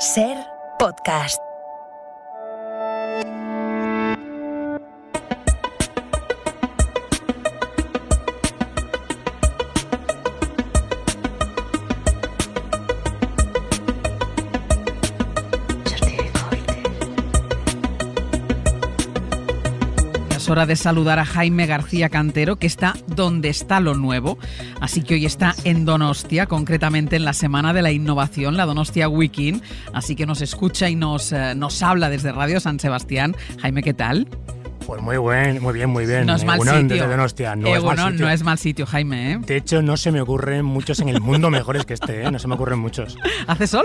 SER Podcast. Hora de saludar a Jaime García Cantero, que está donde está lo nuevo. Así que hoy está en Donostia, concretamente en la Semana de la Innovación, la Donosti Week In. Así que nos escucha y nos habla desde Radio San Sebastián. Jaime, ¿qué tal? Pues muy bien. No es mal sitio. Donostia. No es mal sitio, Jaime, ¿eh? De hecho, no se me ocurren muchos en el mundo mejores que este, ¿eh? No se me ocurren muchos. ¿Hace sol?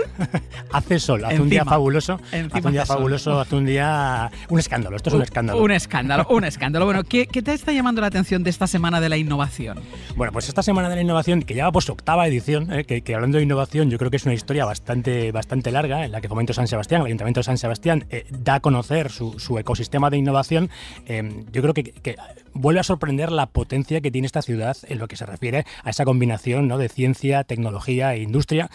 Hace un día fabuloso. Hace un día... Un escándalo. Esto es un escándalo. Un escándalo. Bueno, ¿qué te está llamando la atención de esta Semana de la Innovación? Bueno, pues esta Semana de la Innovación, que ya va por su 8ª edición, que hablando de innovación, yo creo que es una historia bastante larga, en la que Fomento San Sebastián, el Ayuntamiento de San Sebastián, da a conocer su ecosistema de innovación. Yo creo que vuelve a sorprender la potencia que tiene esta ciudad en lo que se refiere a esa combinación, ¿no?, de ciencia, tecnología e industria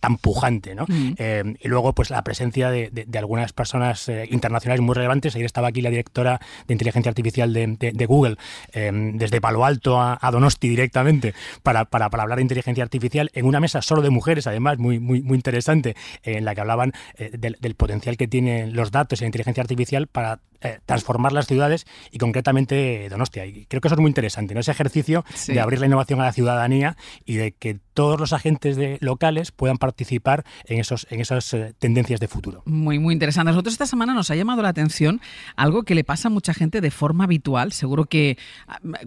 tan pujante, ¿no? Y luego, pues, la presencia de algunas personas internacionales muy relevantes. Ayer estaba aquí la directora de Inteligencia Artificial de Google, desde Palo Alto a Donosti directamente, para hablar de inteligencia artificial en una mesa solo de mujeres, además, muy interesante, en la que hablaban del potencial que tienen los datos y la inteligencia artificial para transformar las ciudades y concretamente Donostia. Y creo que eso es muy interesante, ¿no? Ese ejercicio de abrir la innovación a la ciudadanía y de que todos los agentes locales puedan participar en esas tendencias de futuro. Muy interesante. Nosotros esta semana nos ha llamado la atención algo que le pasa a mucha gente de forma habitual. Seguro que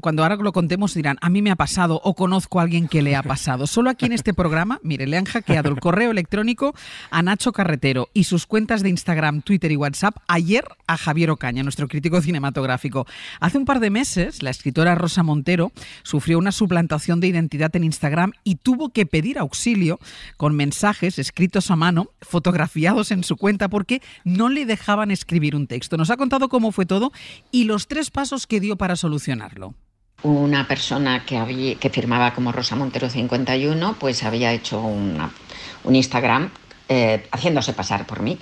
cuando ahora lo contemos dirán, a mí me ha pasado o conozco a alguien que le ha pasado. Solo aquí en este programa, mire, le han hackeado el correo electrónico a Nacho Carretero y sus cuentas de Instagram, Twitter y WhatsApp ayer a Javier Ocaña, nuestro crítico cinematográfico. Hace un par de meses, la escritora Rosa Montero sufrió una suplantación de identidad en Instagram y tuvo que pedir auxilio con mensajes escritos a mano, fotografiados en su cuenta, porque no le dejaban escribir un texto. Nos ha contado cómo fue todo y los 3 pasos que dio para solucionarlo. Una persona que firmaba como Rosa Montero 51, pues había hecho un Instagram haciéndose pasar por mí.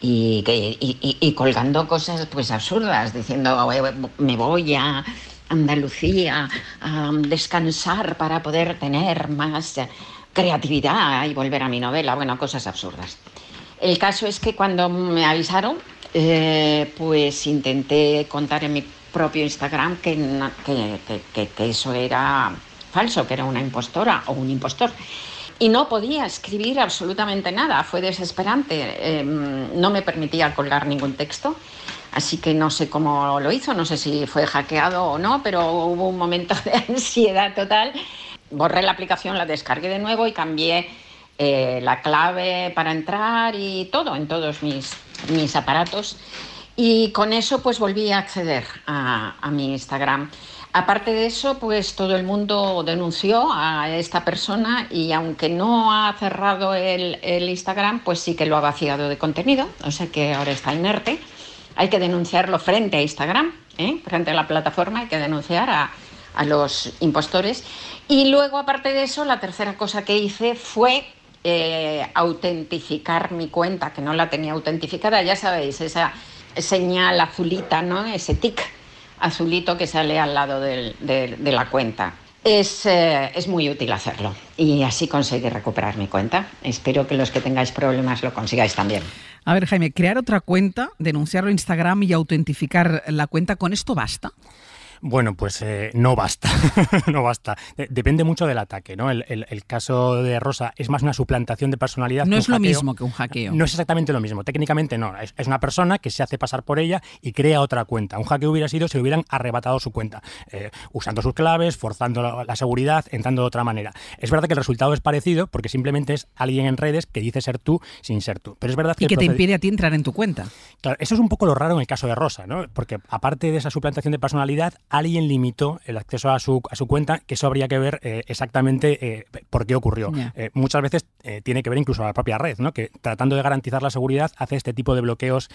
Y colgando cosas pues absurdas, diciendo me voy a Andalucía a descansar para poder tener más creatividad y volver a mi novela, bueno, cosas absurdas. El caso es que cuando me avisaron, pues intenté contar en mi propio Instagram que eso era falso, que era una impostora o un impostor. Y no podía escribir absolutamente nada, fue desesperante, no me permitía colgar ningún texto, así que no sé cómo lo hizo, no sé si fue hackeado o no, pero hubo un momento de ansiedad total. Borré la aplicación, la descargué de nuevo y cambié la clave para entrar y todo, en todos mis aparatos. Y con eso pues volví a acceder a mi Instagram. Aparte de eso, pues todo el mundo denunció a esta persona y aunque no ha cerrado el Instagram, pues sí que lo ha vaciado de contenido, o sea que ahora está inerte. Hay que denunciarlo frente a Instagram, ¿eh? Frente a la plataforma, hay que denunciar a los impostores. Y luego, aparte de eso, la tercera cosa que hice fue autentificar mi cuenta, que no la tenía autentificada, ya sabéis, esa señal azulita, ¿no? Ese tic azulito que sale al lado de la cuenta. Es muy útil hacerlo y así conseguí recuperar mi cuenta. Espero que los que tengáis problemas lo consigáis también. A ver, Jaime, crear otra cuenta, denunciarlo en Instagram y autentificar la cuenta, ¿con esto basta? Bueno, pues no basta, no basta. Depende mucho del ataque, ¿no? El caso de Rosa es más una suplantación de personalidad. No es lo mismo que un hackeo. No es exactamente lo mismo, técnicamente no. Es una persona que se hace pasar por ella y crea otra cuenta. Un hackeo hubiera sido si le hubieran arrebatado su cuenta, usando sus claves, forzando la seguridad, entrando de otra manera. Es verdad que el resultado es parecido porque simplemente es alguien en redes que dice ser tú sin ser tú. Pero es verdad que y que te impide a ti entrar en tu cuenta. Claro, eso es un poco lo raro en el caso de Rosa, ¿no? Porque aparte de esa suplantación de personalidad, alguien limitó el acceso a su cuenta, que eso habría que ver exactamente por qué ocurrió. Yeah. Muchas veces tiene que ver incluso a la propia red, ¿no? Que tratando de garantizar la seguridad hace este tipo de bloqueos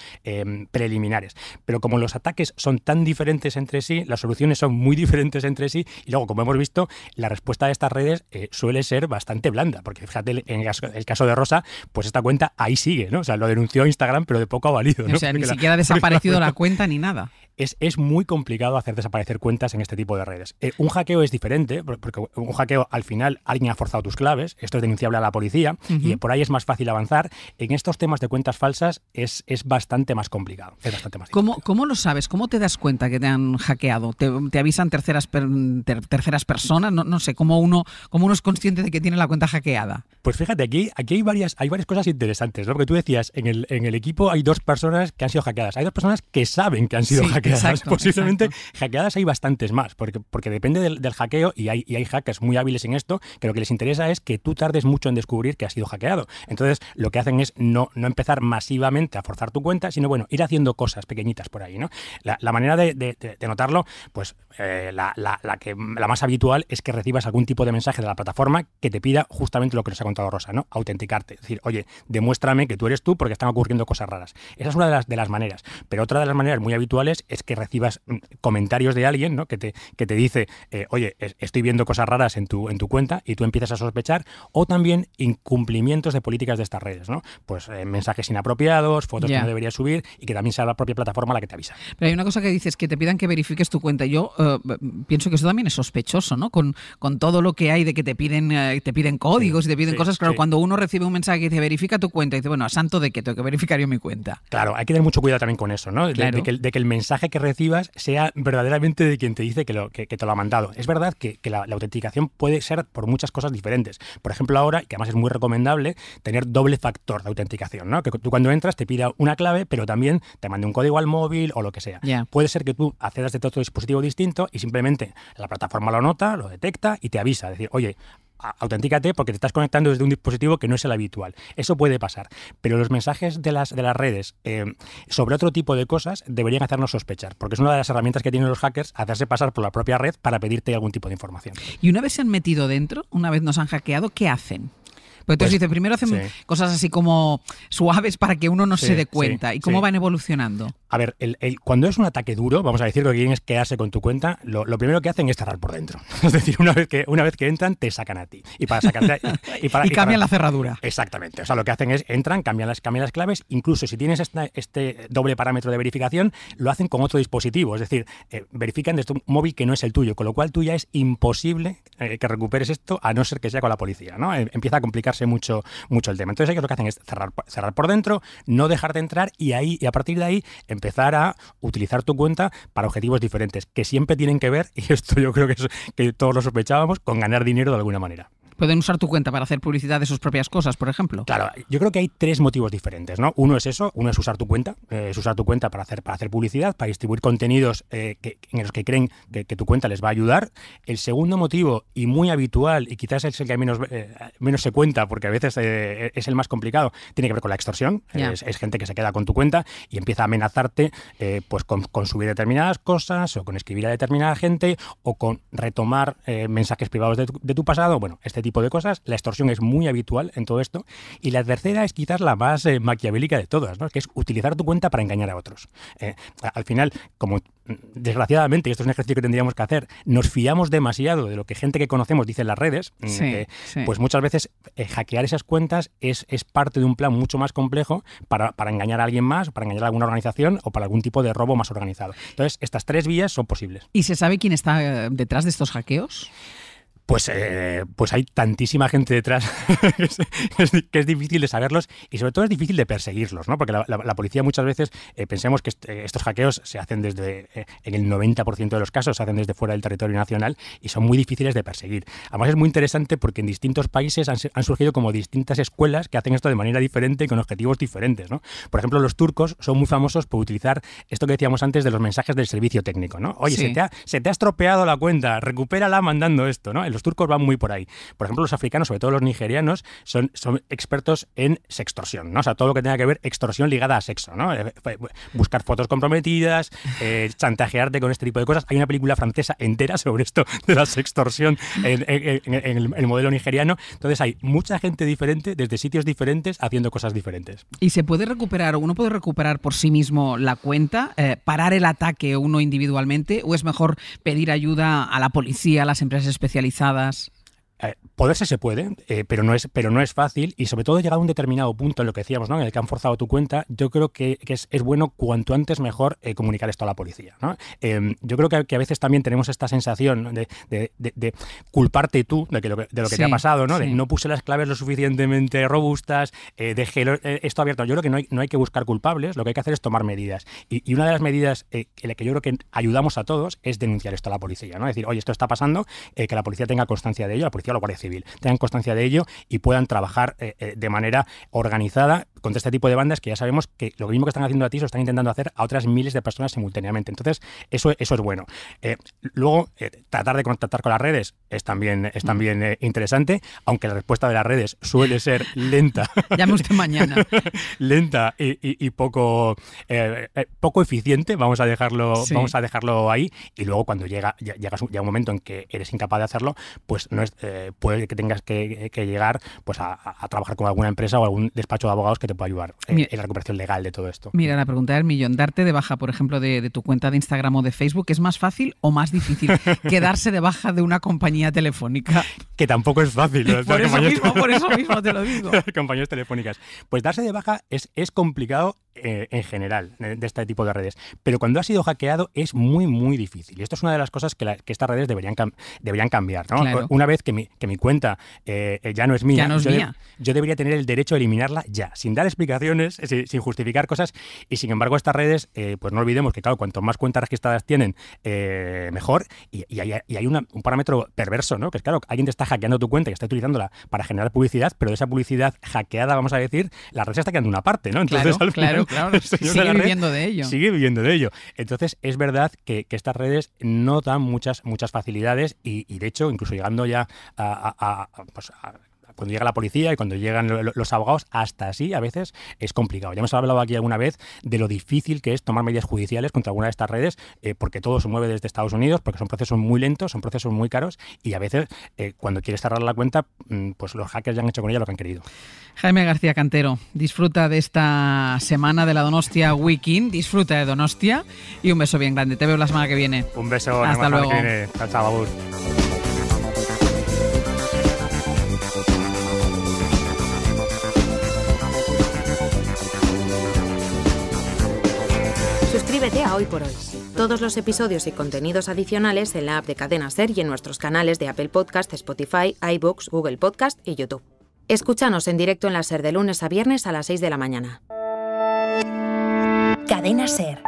preliminares. Pero como los ataques son tan diferentes entre sí, las soluciones son muy diferentes entre sí, y luego, como hemos visto, la respuesta de estas redes suele ser bastante blanda, porque fíjate, en el caso de Rosa, pues esta cuenta ahí sigue, ¿no? O sea, lo denunció Instagram, pero de poco ha valido, ¿no? O sea, porque ni siquiera ha desaparecido la cuenta ni nada. Es muy complicado hacer desaparecer cuentas en este tipo de redes. Un hackeo es diferente, porque un hackeo al final alguien ha forzado tus claves, esto es denunciable a la policía, y por ahí es más fácil avanzar. En estos temas de cuentas falsas es bastante más complicado. Es bastante más difícil. ¿Cómo lo sabes? ¿Cómo te das cuenta que te han hackeado? ¿Te avisan terceras personas? No sé, ¿cómo uno es consciente de que tiene la cuenta hackeada? Pues fíjate, aquí hay varias cosas interesantes, ¿no? Porque tú decías, en el equipo hay dos personas que han sido hackeadas. Hay dos personas que saben que han sido hackeadas. Exacto, posiblemente hackeadas hay bastantes más, porque depende del hackeo, y hay hackers muy hábiles en esto, que lo que les interesa es que tú tardes mucho en descubrir que has sido hackeado. Entonces lo que hacen es no empezar masivamente a forzar tu cuenta, sino bueno, ir haciendo cosas pequeñitas por ahí, ¿no? La manera de notarlo, pues la más habitual es que recibas algún tipo de mensaje de la plataforma que te pida justamente lo que nos ha contado Rosa, ¿no? Autenticarte, es decir, oye, demuéstrame que tú eres tú porque están ocurriendo cosas raras. Esa es una de las maneras, pero otra de las maneras muy habituales es que recibas comentarios de alguien, ¿no? que te dice, oye, estoy viendo cosas raras en tu cuenta, y tú empiezas a sospechar, o también incumplimientos de políticas de estas redes, ¿no? Pues mensajes inapropiados, fotos que no deberías subir, y que también sea la propia plataforma la que te avisa. Pero hay una cosa que dices, que te pidan que verifiques tu cuenta. Yo pienso que eso también es sospechoso, ¿no? Con todo lo que hay de que te piden códigos, y te piden cosas. Claro, cuando uno recibe un mensaje que dice verifica tu cuenta, y dice, bueno, ¿a santo de qué? Tengo que verificar yo mi cuenta. Claro, hay que tener mucho cuidado también con eso, ¿no? Claro. De que el mensaje que recibas sea verdaderamente de quien te dice que te lo ha mandado. Es verdad que la autenticación puede ser por muchas cosas diferentes. Por ejemplo, ahora, que además es muy recomendable, tener doble factor de autenticación, ¿no? Que tú cuando entras te pida una clave, pero también te mande un código al móvil o lo que sea. Yeah. Puede ser que tú accedas de todo dispositivo distinto y simplemente la plataforma lo nota, lo detecta y te avisa. Es decir, oye, autentícate porque te estás conectando desde un dispositivo que no es el habitual. Eso puede pasar. Pero los mensajes de las redes sobre otro tipo de cosas deberían hacernos sospechar, porque es una de las herramientas que tienen los hackers, hacerse pasar por la propia red para pedirte algún tipo de información. Y una vez se han metido dentro, una vez nos han hackeado, ¿qué hacen? Porque entonces dice, primero hacen cosas así como suaves para que uno no se dé cuenta. ¿Y cómo van evolucionando? A ver, cuando es un ataque duro, vamos a decir, lo que quieren es quedarse con tu cuenta, lo primero que hacen es cerrar por dentro. Es decir, una vez que entran, te sacan a ti. Y para sacarte cambian la cerradura. Exactamente. O sea, lo que hacen es entran, cambian las claves. Incluso si tienes este doble parámetro de verificación, lo hacen con otro dispositivo. Es decir, verifican desde un móvil que no es el tuyo, con lo cual tú ya es imposible que recuperes esto, a no ser que sea con la policía, ¿no? Empieza a complicarse mucho el tema. Entonces ellos lo que hacen es cerrar por dentro, no dejarte entrar, y a partir de ahí empezar a utilizar tu cuenta para objetivos diferentes, que siempre tienen que ver, y esto yo creo que todos lo sospechábamos, con ganar dinero de alguna manera. ¿Pueden usar tu cuenta para hacer publicidad de sus propias cosas, por ejemplo? Claro, yo creo que hay tres motivos diferentes, ¿no? Uno es eso, uno es usar tu cuenta, para hacer publicidad, para distribuir contenidos en los que creen que tu cuenta les va a ayudar. El segundo motivo, y muy habitual, y quizás es el que menos se cuenta, porque a veces es el más complicado, tiene que ver con la extorsión. Yeah. Es gente que se queda con tu cuenta y empieza a amenazarte pues con subir determinadas cosas, o con escribir a determinada gente, o con retomar mensajes privados de tu pasado. Bueno, este tipo de cosas. La extorsión es muy habitual en todo esto. Y la tercera es quizás la más maquiavélica de todas, ¿no? Que es utilizar tu cuenta para engañar a otros. Al final, como desgraciadamente, y esto es un ejercicio que tendríamos que hacer, nos fiamos demasiado de lo que gente que conocemos dice en las redes, pues muchas veces hackear esas cuentas es parte de un plan mucho más complejo para engañar a alguien más, para engañar a alguna organización o para algún tipo de robo más organizado. Entonces, estas tres vías son posibles. ¿Y se sabe quién está detrás de estos hackeos? Pues hay tantísima gente detrás que es difícil de saberlos, y sobre todo es difícil de perseguirlos, ¿no? Porque la policía muchas veces, pensemos que estos hackeos se hacen desde, en el 90% de los casos, se hacen desde fuera del territorio nacional y son muy difíciles de perseguir. Además es muy interesante porque en distintos países han surgido como distintas escuelas que hacen esto de manera diferente y con objetivos diferentes, ¿no? Por ejemplo, los turcos son muy famosos por utilizar esto que decíamos antes de los mensajes del servicio técnico, ¿no? Oye, se te ha estropeado la cuenta, recupérala mandando esto, ¿no? Los los turcos van muy por ahí. Por ejemplo, los africanos, sobre todo los nigerianos, son expertos en sextorsión, ¿no? O sea, todo lo que tenga que ver extorsión ligada a sexo, ¿no? Buscar fotos comprometidas, chantajearte con este tipo de cosas. Hay una película francesa entera sobre esto de la sextorsión en el modelo nigeriano. Entonces hay mucha gente diferente, desde sitios diferentes, haciendo cosas diferentes. ¿Y se puede recuperar, uno puede recuperar por sí mismo la cuenta, parar el ataque uno individualmente, o es mejor pedir ayuda a la policía, a las empresas especializadas? Poderse se puede, pero no es fácil, y sobre todo llegado a un determinado punto en lo que decíamos, ¿no?, en el que han forzado tu cuenta. Yo creo que es bueno, cuanto antes mejor, comunicar esto a la policía, ¿no? Yo creo que a veces también tenemos esta sensación de culparte tú de lo que te ha pasado, ¿no? Sí. De no puse las claves lo suficientemente robustas, dejé esto abierto. Yo creo que no hay que buscar culpables, lo que hay que hacer es tomar medidas. Y una de las medidas en la que yo creo que ayudamos a todos es denunciar esto a la policía, ¿no? Es decir, oye, esto está pasando, que la policía tenga constancia de ello, la policía o la Guardia Civil, tengan constancia de ello y puedan trabajar de manera organizada contra este tipo de bandas que ya sabemos que lo mismo que están haciendo a ti lo están intentando hacer a otras miles de personas simultáneamente. Entonces, eso es bueno. Luego, tratar de contactar con las redes es también interesante, aunque la respuesta de las redes suele ser lenta. Llame usted mañana. Lenta y poco eficiente, vamos a dejarlo ahí. Y luego, cuando llega un momento en que eres incapaz de hacerlo, pues no es... puede que tengas que llegar pues a trabajar con alguna empresa o algún despacho de abogados que te pueda ayudar en la recuperación legal de todo esto. Mira, la pregunta del millón, darte de baja, por ejemplo, de tu cuenta de Instagram o de Facebook, ¿es más fácil o más difícil que darse de baja de una compañía telefónica? Que tampoco es fácil. ¿No? Por eso mismo te lo digo. Compañías telefónicas. Pues darse de baja es complicado en general de este tipo de redes, pero cuando ha sido hackeado es muy, muy difícil. Y esto es una de las cosas que estas redes deberían cambiar, ¿no? Claro. Una vez que mi cuenta ya no es mía, yo debería tener el derecho a eliminarla ya, sin dar explicaciones, sin justificar cosas. Y sin embargo, estas redes, pues no olvidemos que, claro, cuanto más cuentas registradas tienen, mejor. Y hay un parámetro perverso, ¿no? Que es, claro, alguien te está hackeando tu cuenta y está utilizándola para generar publicidad, pero de esa publicidad hackeada, vamos a decir, la red se está quedando una parte, ¿no? Entonces, claro, al final, claro, sigue viviendo de ello. Sigue viviendo de ello. Entonces, es verdad que estas redes no dan muchas facilidades y de hecho, incluso llegando ya a cuando llega la policía y cuando llegan los abogados, hasta así a veces es complicado. Ya hemos hablado aquí alguna vez de lo difícil que es tomar medidas judiciales contra alguna de estas redes, porque todo se mueve desde Estados Unidos, porque son procesos muy lentos, son procesos muy caros, y a veces cuando quieres cerrar la cuenta, pues los hackers ya han hecho con ella lo que han querido. Jaime García Cantero, disfruta de esta semana de la Donostia Week In, disfruta de Donostia y un beso bien grande. Te veo la semana que viene. Un beso. Hasta luego. Chao, chao. Suscríbete a Hoy por Hoy. Todos los episodios y contenidos adicionales en la app de Cadena SER y en nuestros canales de Apple Podcast, Spotify, iBooks, Google Podcast y YouTube. Escúchanos en directo en la SER de lunes a viernes a las 6 de la mañana. Cadena SER.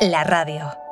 La radio.